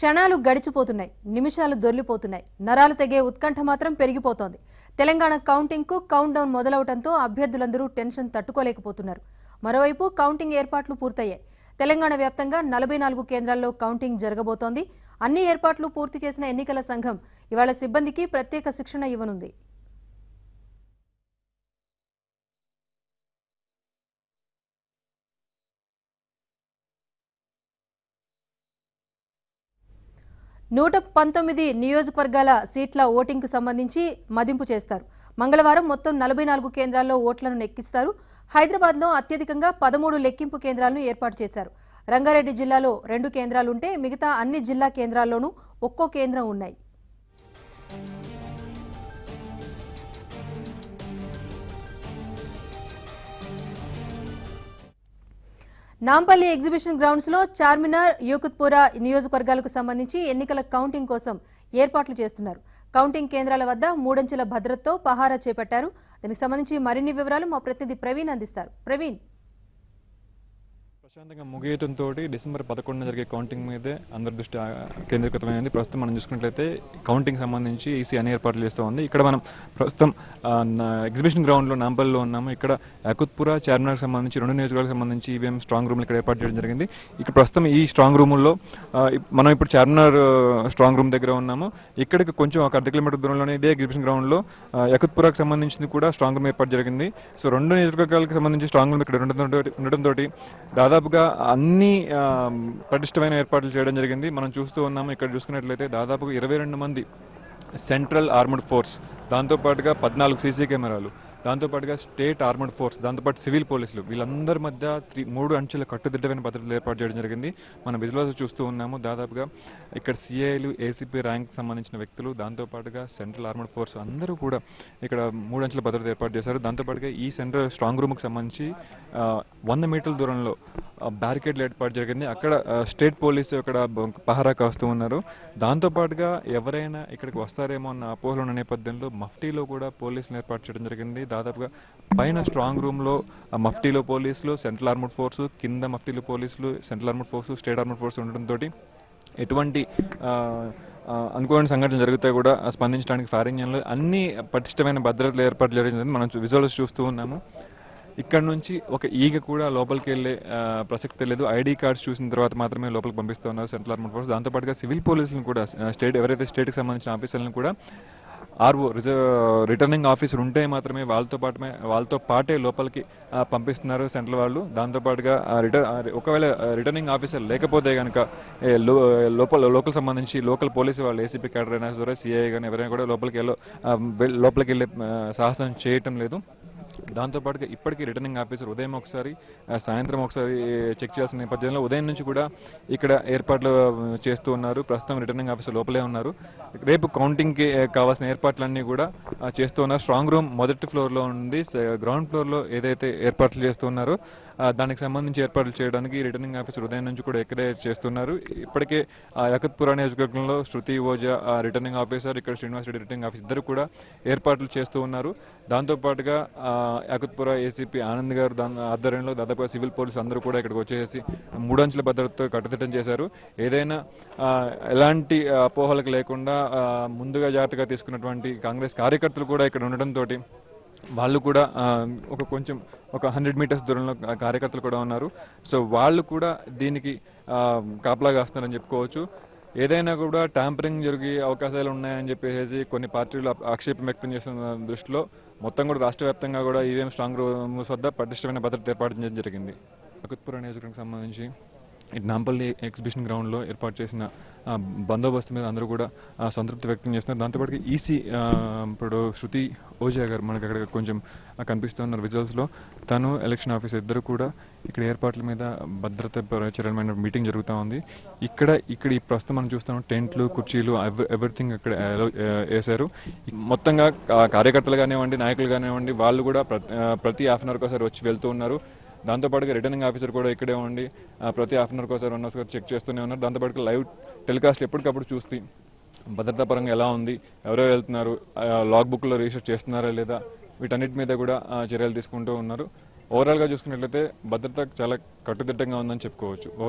క్షణాలు గడిచిపోతున్నాయి, నిమిషాలు దొర్లిపోతున్నాయి, నరాలు తెగే ఉత్కంఠ మాత్రం పెరిగిపోతోంది. తెలంగాణ కౌంటింగ్ కు కౌంట్ డౌన్ మొదలవడంతో అభ్యర్థులందరూ టెన్షన్ తట్టుకోలేకపోతున్నారు. మరోవైపు కౌంటింగ్ ఏర్పాట్లు పూర్తయ్యాయి. తెలంగాణ వ్యాప్తంగా 44 కేంద్రాల్లో కౌంటింగ్ జరగబోతోంది. అన్ని ఏర్పాట్లు పూర్తి చేసిన ఎన్నికల సంఘం ఇవాళ సిబ్బందికి ప్రత్యేక శిక్షణ ఇవ్వనుంది. నూట 19 నియోజకవర్గాల సీట్ల ఓటింగ్కు సంబంధించి మదింపు చేస్తారు. మంగళవారం మొత్తం 44 కేంద్రాల్లో ఓట్లను లెక్కిస్తారు. హైదరాబాద్లో అత్యధికంగా 13 లెక్కింపు కేంద్రాలను ఏర్పాటు చేశారు. రంగారెడ్డి జిల్లాలో 2 కేంద్రాలుంటే మిగతా అన్ని జిల్లా కేంద్రాల్లోనూ ఒక్కో కేంద్రం ఉన్నాయి. నాంపల్లి ఎగ్జిబిషన్ గ్రౌండ్స్లో చార్మినార్, యూకుత్పురా నియోజకవర్గాలకు సంబంధించి ఎన్నికల కౌంటింగ్ కోసం ఏర్పాట్లు చేస్తున్నారు. కౌంటింగ్ కేంద్రాల వద్ద 3 అంచెల భద్రతతో పహారా చేపట్టారు. దీనికి సంబంధించి మరిన్ని వివరాలు మా ప్రతినిధి ప్రవీణ్ అందిస్తారు. ప్రవీణ్, ప్రశాంతంగా ముగియటంతో డిసెంబర్ 11 జరిగే కౌంటింగ్ మీదే అందరి దృష్టి కేంద్రీకృతమైంది. ప్రస్తుతం మనం చూసుకున్నట్లయితే కౌంటింగ్ సంబంధించి ఈసీ అన్ని ఏర్పాట్లు చేస్తూ ఉంది. ఇక్కడ మనం ప్రస్తుతం ఎగ్జిబిషన్ గ్రౌండ్లో నాంపల్లిలో ఉన్నాము. ఇక్కడ యాకుత్పురా, చార్మినార్కి సంబంధించి 2 నియోజకవర్గాలకు సంబంధించి ఈవీఎం స్ట్రాంగ్ రూమ్లు ఇక్కడ ఏర్పాటు చేయడం జరిగింది. ఇక్కడ ప్రస్తుతం ఈ స్ట్రాంగ్ రూముల్లో మనం ఇప్పుడు చార్మినార్ స్ట్రాంగ్ రూమ్ దగ్గర ఉన్నాము. ఇక్కడికి కొంచెం ఒక 1/2 కిలోమీటర్ దూరంలోనే ఇదే ఎగ్జిబిషన్ గ్రౌండ్లో యాకుత్పురాకి సంబంధించింది కూడా స్ట్రాంగ్ రూమ్ ఏర్పాటు జరిగింది. సో 2 నియోజకవర్గాలకు సంబంధించి స్ట్రాంగ్ రూమ్ ఇక్కడ ఉండటంతో దాదాపు అన్ని పటిష్టమైన ఏర్పాట్లు చేయడం జరిగింది. మనం చూస్తూ ఉన్నాము, ఇక్కడ చూసుకున్నట్లయితే దాదాపు 22 మంది సెంట్రల్ ఆర్మడ్ ఫోర్స్, దాంతోపాటుగా 14 సీసీ కెమెరాలు, దాంతోపాటుగా స్టేట్ ఆర్మడ్ ఫోర్స్, దాంతోపాటు సివిల్ పోలీసులు, వీళ్ళందరి మధ్య 3 అంచెల కట్టుదిట్టమైన భద్రతలు ఏర్పాటు చేయడం జరిగింది. మనం విజువల్స్ చూస్తూ ఉన్నాము. దాదాపుగా ఇక్కడ సిఐలు, ఏసీపీ ర్యాంక్ సంబంధించిన వ్యక్తులు, దాంతోపాటుగా సెంట్రల్ ఆర్మడ్ ఫోర్స్ అందరూ కూడా ఇక్కడ 3 అంచెల భద్రత ఏర్పాటు చేశారు. దాంతోపాటుగా ఈ సెంట్రల్ స్ట్రాంగ్ రూమ్కి సంబంధించి 100 మీటర్ల దూరంలో బ్యారికేడ్లు ఏర్పాటు జరిగింది. అక్కడ స్టేట్ పోలీసు ఇక్కడ పహారా కాస్తూ ఉన్నారు. దాంతోపాటుగా ఎవరైనా ఇక్కడికి వస్తారేమో అన్న అపోహలు ఉన్న నేపథ్యంలో మఫ్టీలో కూడా పోలీసులు ఏర్పాటు చేయడం జరిగింది. దాదాపుగా పైన స్ట్రాంగ్ రూమ్లో మఫ్టీలో పోలీసులు, సెంట్రల్ ఆర్మడ్ ఫోర్సు, కింద మఫ్టీలో పోలీసులు, central armed force, state armed force ఉండడంతో ఎటువంటి అనుకోని సంఘటనలు జరిగితే కూడా స్పందించడానికి ఫైరింగ్ జోన్లో అన్ని పటిష్టమైన భద్రతలు ఏర్పాటు జరిగిందని మనం విజువల్స్ చూస్తూ ఉన్నాము. ఇక్కడ నుంచి ఒక ఈగ కూడా లోపలికి వెళ్ళే ప్రసక్తే లేదు. ఐడి కార్డ్స్ చూసిన తర్వాత మాత్రమే లోపలికి పంపిస్తూ ఉన్నారు సెంట్రల్ ఆర్మడ్ ఫోర్స్. దాంతోపాటుగా సివిల్ పోలీసులను కూడా, స్టేట్ ఎవరైతే స్టేట్కి సంబంధించిన ఆఫీసర్లను కూడా ఆర్ఓ రిటర్నింగ్ ఆఫీసర్ ఉంటే మాత్రమే వాళ్ళతో పాటే లోపలికి పంపిస్తున్నారు సెంట్రల్ వాళ్ళు. దాంతోపాటుగా ఒకవేళ రిటర్నింగ్ ఆఫీసర్ లేకపోతే కనుక లోకల్ సంబంధించి లోకల్ పోలీసు వాళ్ళు, ఏసీపీ క్యాడర్ అయినా సరే, సిఐ కానీ ఎవరైనా కూడా లోపలికి వెళ్ళే సాహసం చేయటం లేదు. దాంతోపాటుగా ఇప్పటికీ రిటర్నింగ్ ఆఫీసర్ ఉదయం ఒకసారి, సాయంత్రం ఒకసారి చెక్ చేయాల్సిన నేపథ్యంలో ఉదయం నుంచి కూడా ఇక్కడ ఏర్పాట్లు చేస్తూ ఉన్నారు. ప్రస్తుతం రిటర్నింగ్ ఆఫీసర్ లోపలే ఉన్నారు. రేపు కౌంటింగ్కి కావాల్సిన ఏర్పాట్లన్నీ కూడా చేస్తూ ఉన్నారు. స్ట్రాంగ్ రూమ్ మొదటి ఫ్లోర్లో ఉంది. గ్రౌండ్ ఫ్లోర్లో ఏదైతే ఏర్పాట్లు చేస్తూ ఉన్నారో దానికి సంబంధించి ఏర్పాట్లు చేయడానికి రిటర్నింగ్ ఆఫీసర్ ఉదయం నుంచి కూడా ఇక్కడే చేస్తున్నారు. ఇప్పటికే యాకుత్పురా నియోజకవర్గంలో శృతి ఓజా రిటర్నింగ్ ఆఫీసర్, ఇక్కడ శ్రీనివాస్ రెడ్డి రిటర్నింగ్ ఆఫీసర్, ఇద్దరు కూడా ఏర్పాట్లు చేస్తూ ఉన్నారు. దాంతోపాటుగా యాకుత్పురా ఏసీపీ ఆనంద్ గారు ఆధ్వర్యంలో దాదాపుగా సివిల్ పోలీసులు అందరూ కూడా ఇక్కడికి వచ్చేసి 3 అంచెల భద్రతతో కట్టుదిట్టం చేశారు. ఏదైనా ఎలాంటి అపోహలకు లేకుండా ముందుగా జాగ్రత్తగా తీసుకున్నటువంటి కాంగ్రెస్ కార్యకర్తలు కూడా ఇక్కడ ఉండడంతో వాళ్ళు కూడా ఒక 100 మీటర్స్ దూరంలో కార్యకర్తలు కూడా ఉన్నారు. సో వాళ్ళు కూడా దీనికి కాపలా కాస్తున్నారని చెప్పుకోవచ్చు. ఏదైనా కూడా ట్యాంపరింగ్ జరిగే అవకాశాలు ఉన్నాయని చెప్పేసి కొన్ని పార్టీలు ఆక్షేపం వ్యక్తం చేస్తున్న దృష్టిలో మొత్తం కూడా రాష్ట్ర వ్యాప్తంగా కూడా ఈవీఎం స్ట్రాంగ్ రూమ్స్ వద్ద పటిష్టమైన భద్రత ఏర్పాటు చేయడం జరిగింది. యాకుత్పురా నియోజకవర్గానికి సంబంధించి నాంపల్లి ఎగ్జిబిషన్ గ్రౌండ్లో ఏర్పాటు చేసిన బందోబస్తు మీద అందరూ కూడా సంతృప్తి వ్యక్తం చేస్తున్నారు. దాంతోపాటు ఈసీ ఇప్పుడు శృతి ఓజా గారు మనకు అక్కడ కొంచెం కనిపిస్తున్నారు విజువల్స్లో. తను, ఎలక్షన్ ఆఫీసర్ ఇద్దరు కూడా ఇక్కడ ఏర్పాట్ల మీద భద్రత చర్యలమైన మీటింగ్ జరుగుతూ ఉంది. ఇక్కడ ఈ ప్రస్తుతం మనం చూస్తున్నాం టెంట్లు, కుర్చీలు, ఎవ్రీథింగ్ అక్కడ వేశారు. మొత్తంగా కార్యకర్తలు కానివ్వండి, నాయకులు కానివ్వండి, వాళ్ళు కూడా ప్రతి హాఫ్ అన్ అవర్కి ఒకసారి వచ్చి వెళ్తూ ఉన్నారు. దాంతోపాటుగా రిటర్నింగ్ ఆఫీసర్ కూడా ఇక్కడే ఉండి ప్రతి హాఫ్ అన్ అవర్కి ఒకసారి చెక్ చేస్తూనే ఉన్నారు. దాంతోపాటుగా లైవ్ టెలికాస్ట్ ఎప్పటికప్పుడు చూస్తూ భద్రతాపరంగా ఎలా ఉంది, ఎవరెవరు వెళ్తున్నారు, లాగ్ బుక్లో రిజిస్టర్ చేస్తున్నారా లేదా, వీటన్నిటి మీద కూడా చర్యలు తీసుకుంటూ ఉన్నారు. ఓవరాల్గా చూసుకున్నట్లయితే భద్రత చాలా కట్టుదిట్టంగా ఉందని చెప్పుకోవచ్చు.